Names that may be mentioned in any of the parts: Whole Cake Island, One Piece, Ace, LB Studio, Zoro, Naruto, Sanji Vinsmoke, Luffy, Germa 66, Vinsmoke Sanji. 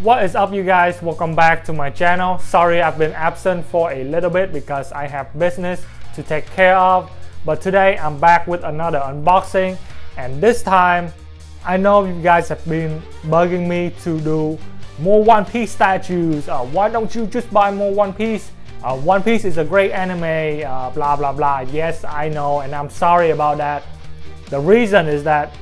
What is up, you guys? Welcome back to my channel. Sorry I've been absent for a little bit because I have business to take care of, but today I'm back with another unboxing, and this time I know you guys have been bugging me to do more One Piece statues. Why don't you just buy more One Piece? One Piece is a great anime, blah blah blah. Yes, I know, and I'm sorry about that. The reason is that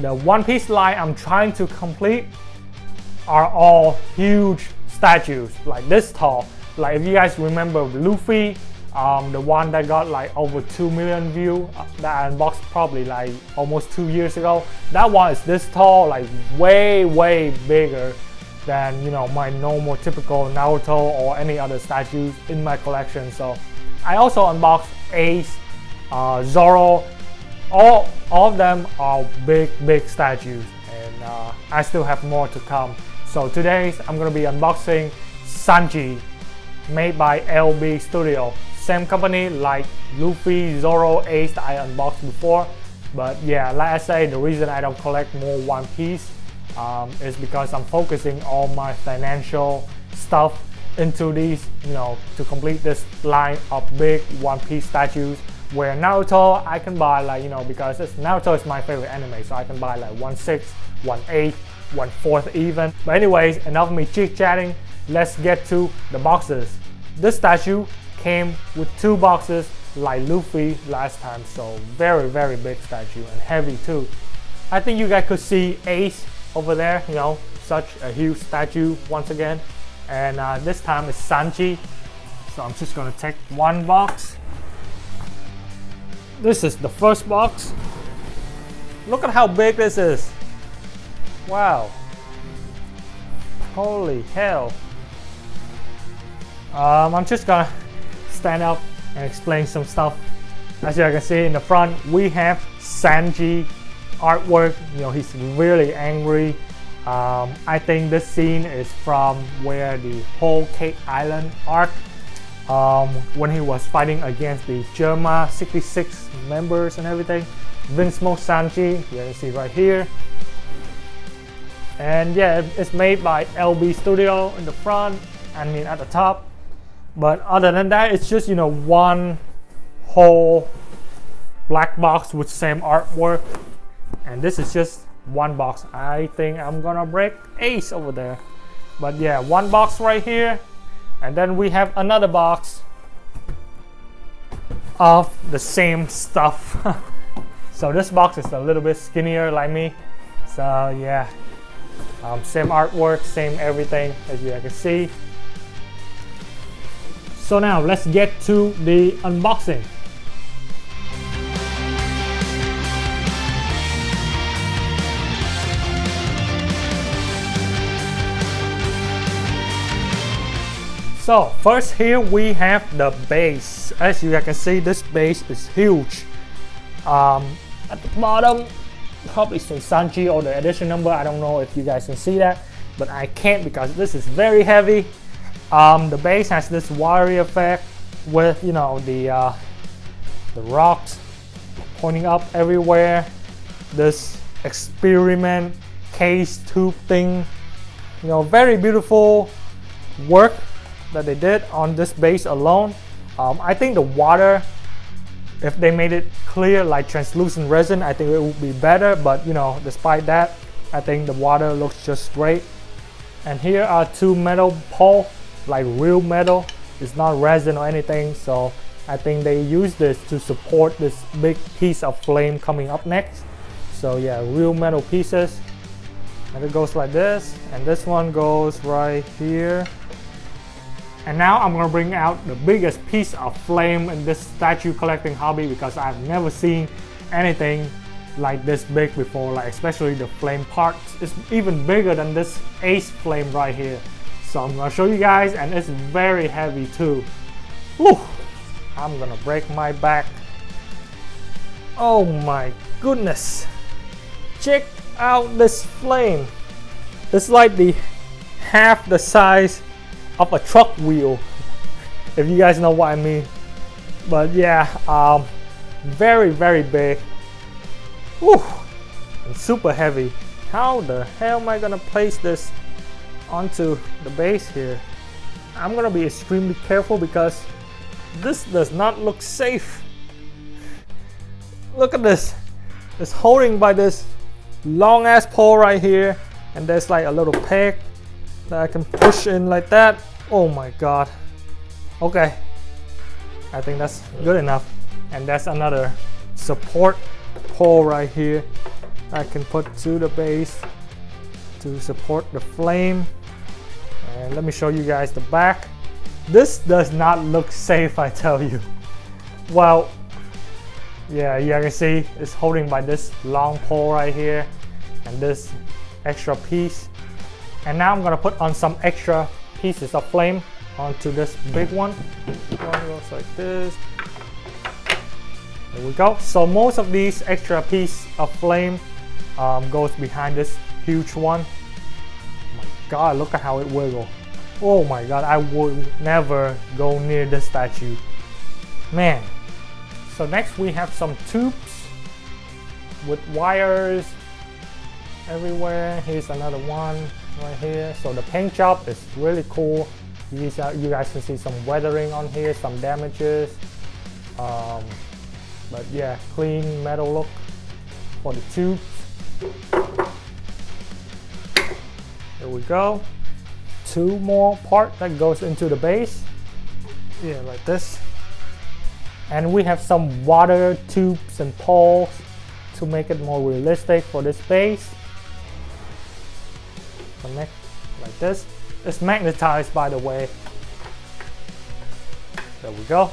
the One Piece line I'm trying to complete are all huge statues, like this tall. Like if you guys remember Luffy, the one that got like over 2 million views, that I unboxed probably like almost 2 years ago. That one is this tall, like way bigger than, you know, my normal typical Naruto or any other statues in my collection. So I also unboxed Ace, Zoro. All of them are big statues, and I still have more to come. So today I'm gonna be unboxing Sanji, made by LB Studio, same company like Luffy, Zoro, Ace that I unboxed before. But yeah, like I say, the reason I don't collect more One Piece is because I'm focusing all my financial stuff into these, you know, to complete this line of big One Piece statues. Where Naruto, I can buy like, you know, because Naruto is my favorite anime, so I can buy like 1/6, 1/8, 1/4 even. But anyways, enough of me chit-chatting, let's get to the boxes. This statue came with 2 boxes like Luffy last time, so very big statue and heavy too. I think you guys could see Ace over there, you know, such a huge statue once again. And this time it's Sanji, so I'm just gonna take one box. This is the first box. Look at how big this is. Wow. Holy hell. I'm just gonna stand up and explain some stuff. As you can see in the front, we have Sanji artwork. You know, he's really angry. I think this scene is from where the Whole Cake Island arc, when he was fighting against the Germa 66 members and everything. Vinsmoke Sanji, you can see right here. And yeah, it's made by LB Studio in the front, I mean at the top. But other than that, it's just, you know, one whole black box with same artwork. And this is just one box. I think I'm gonna break Ace over there. But yeah, one box right here. And then we have another box of the same stuff. So this box is a little bit skinnier like me. So yeah, same artwork, same everything, as you can see. So now let's get to the unboxing. So first here we have the base. As you can see, this base is huge. At the bottom probably says Sanji or the edition number. I don't know if you guys can see that, but I can't because this is very heavy. The base has this wiry effect with, you know, the rocks pointing up everywhere. This experiment case tube thing, you know, very beautiful work that they did on this base alone. I think the water, if they made it clear like translucent resin, I think it would be better, but you know, despite that, I think the water looks just great. And here are 2 metal poles, like real metal, it's not resin or anything, so I think they use this to support this big piece of flame coming up next. So yeah, real metal pieces, and it goes like this, and this one goes right here. And now I'm gonna bring out the biggest piece of flame in this statue collecting hobby, because I've never seen anything like this big before, like especially the flame part. It's even bigger than this Ace flame right here. So I'm gonna show you guys, and it's very heavy too. Whew, I'm gonna break my back. Oh my goodness. Check out this flame. It's like the half the size of a truck wheel, if you guys know what I mean. But yeah, very big. Woo, and super heavy. How the hell am I gonna place this onto the base here, I'm gonna be extremely careful because this does not look safe. Look at this. It's holding by this long ass pole right here, and there's like a little peg that I can push in like that. Oh my god. Okay, I think that's good enough. And that's another support pole right here I can put to the base to support the flame. And let me show you guys the back. This does not look safe, I tell you. Well, yeah, you can see it's holding by this long pole right here and this extra piece. And now I'm gonna put on some extra pieces of flame onto this big one. One goes like this. There we go. So most of these extra piece of flame goes behind this huge one. Oh my god, look at how it wiggles. Oh my god, I would never go near this statue, man. So next we have some tubes with wires everywhere. Here's another one right here. So the paint job is really cool. You guys can see some weathering on here, some damages, but yeah, clean metal look for the tubes. There we go. Two more part that goes into the base, yeah, like this. And we have some water tubes and poles to make it more realistic for this base. Connect like this. It's magnetized, by the way. There we go.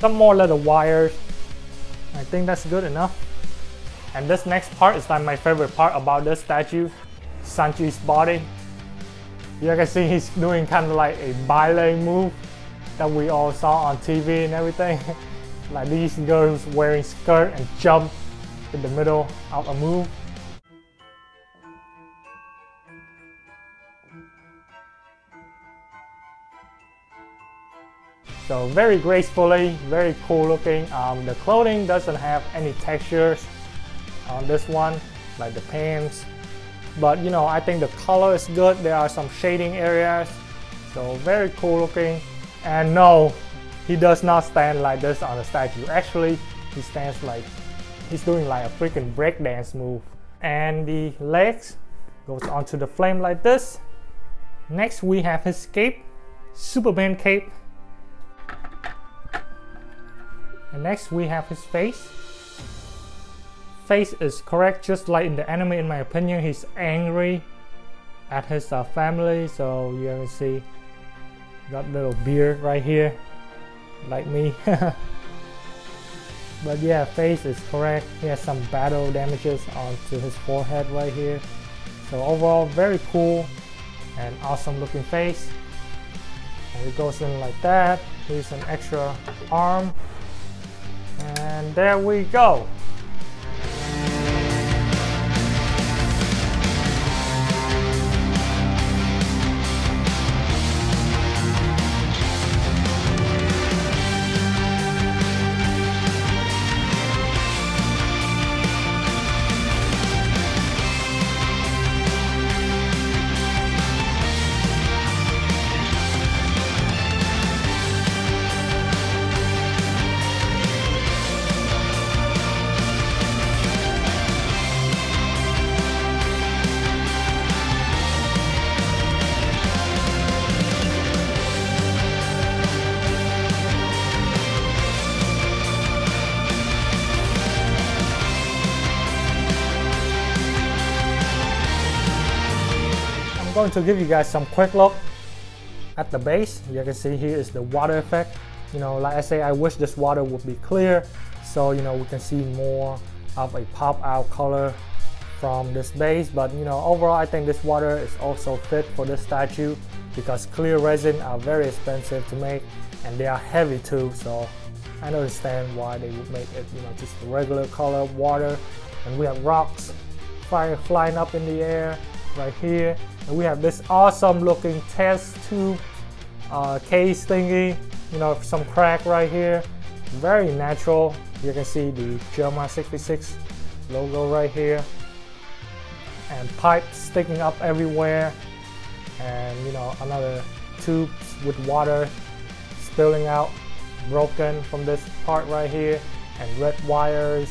Some more little wires. I think that's good enough. And this next part is like my favorite part about this statue, Sanji's body. You can see he's doing kind of like a ballet move that we all saw on TV and everything. Like these girls wearing skirt and jump in the middle of a move. So very gracefully, very cool looking. The clothing doesn't have any textures on this one, like the pants. But you know, I think the color is good. There are some shading areas. So very cool looking. And no, he does not stand like this on the statue. Actually, he stands like he's doing like a freaking breakdance move. And the legs goes onto the flame like this. Next we have his cape, Superman cape. And next we have his face. Face is correct, just like in the anime in my opinion. He's angry at his family, so you can see got little beard right here, like me. But yeah, face is correct. He has some battle damages onto his forehead right here. So overall, very cool and awesome looking face. And it goes in like that. Here's an extra arm. And there we go. I'm going to give you guys some quick look at the base. You can see here is the water effect. You know, like I say, I wish this water would be clear, so you know we can see more of a pop out color from this base. But you know, overall I think this water is also fit for this statue because clear resin are very expensive to make and they are heavy too, so I don't understand why they would make it, you know, just regular color water. And we have rocks, fire flying up in the air right here. And we have this awesome looking test tube case thingy, you know, some crack right here. Very natural. You can see the Germa 66 logo right here. And pipes sticking up everywhere. and you know, another tube with water spilling out, broken from this part right here, and red wires.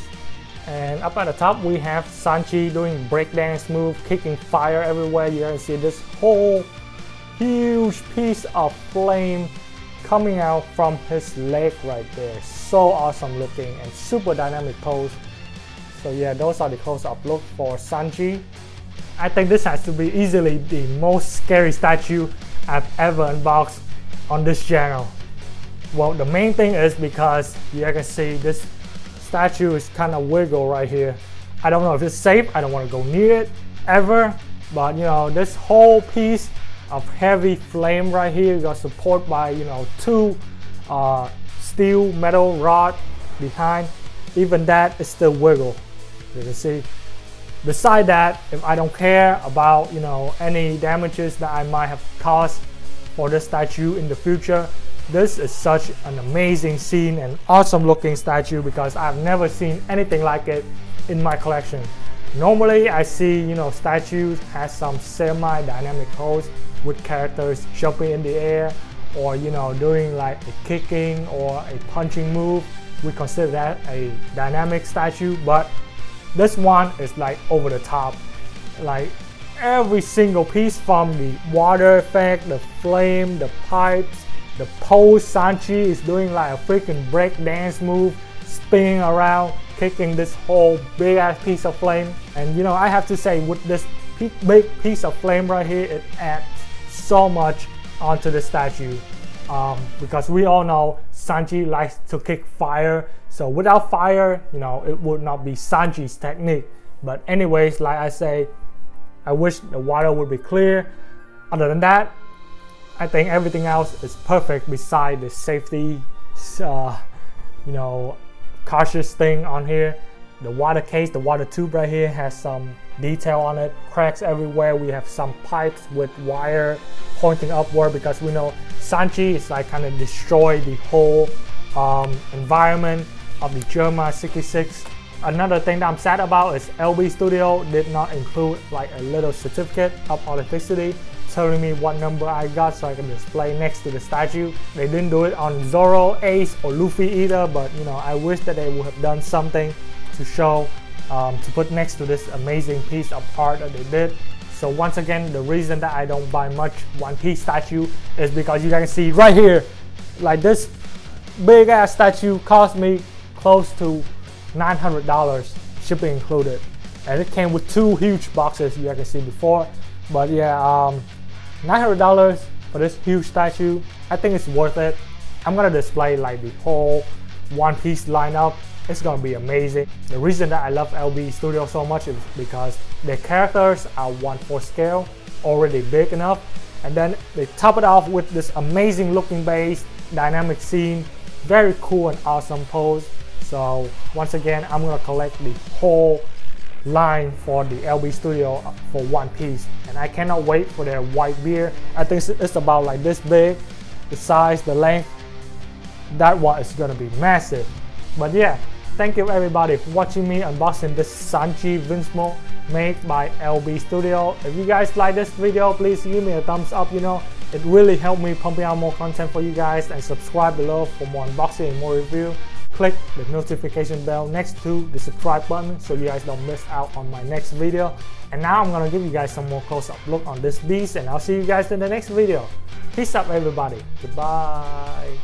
And up at the top we have Sanji doing breakdance move, kicking fire everywhere. You can see this whole huge piece of flame coming out from his leg right there. So awesome looking and super dynamic pose. So yeah, those are the close-up look for Sanji. I think this has to be easily the most scary statue I've ever unboxed on this channel. Well, the main thing is because you can see this statue is kind of wiggle right here. I don't know if it's safe, I don't want to go near it ever, but you know, this whole piece of heavy flame right here got supported by, you know, two steel metal rod behind. Even that is still wiggle, you can see. Beside that, if I don't care about, you know, any damages that I might have caused for this statue in the future, this is such an amazing scene and awesome looking statue because I've never seen anything like it in my collection. Normally I see, you know, statues has some semi-dynamic pose with characters jumping in the air or, you know, doing like a kicking or a punching move. We consider that a dynamic statue, but this one is like over the top. Like every single piece, from the water effect, the flame, the pipes, the pose Sanji is doing like a freaking break dance move, spinning around, kicking this whole big ass piece of flame. And you know, I have to say, with this big piece of flame right here, it adds so much onto the statue. Because we all know Sanji likes to kick fire, so without fire, you know, it would not be Sanji's technique. But anyways, like I say, I wish the water would be clear. Other than that, I think everything else is perfect beside the safety, you know, cautious thing on here. The water case, the water tube right here has some detail on it, cracks everywhere. We have some pipes with wire pointing upward because we know Sanji is like kind of destroyed the whole environment of the Germa 66. Another thing that I'm sad about is LB Studio did not include like a little certificate of authenticity telling me what number I got so I can display next to the statue. They didn't do it on Zoro, Ace, or Luffy either, but you know, I wish that they would have done something to show, to put next to this amazing piece of art that they did. So once again, the reason that I don't buy much One Piece statue is because you guys can see right here, like this big ass statue cost me close to $900, shipping included, and it came with two huge boxes you can see before. But yeah, $900 for this huge statue, I think it's worth it. I'm gonna display like the whole One Piece lineup. It's gonna be amazing. The reason that I love LB Studio so much is because their characters are 1/4 scale, already big enough, and then they top it off with this amazing looking base, dynamic scene, very cool and awesome pose. So once again, I'm gonna collect the whole line for the LB Studio for One Piece, and I cannot wait for their Whitebeard. I think it's about like this big, the size, the length. That one is gonna be massive. But yeah, thank you everybody for watching me unboxing this Sanji Vinsmoke made by LB Studio. If you guys like this video, please give me a thumbs up, you know, it really helped me pumping out more content for you guys, and subscribe below for more unboxing and more review. Click the notification bell next to the subscribe button so you guys don't miss out on my next video. And now I'm gonna give you guys some more close-up look on this beast, and I'll see you guys in the next video. Peace up everybody, goodbye.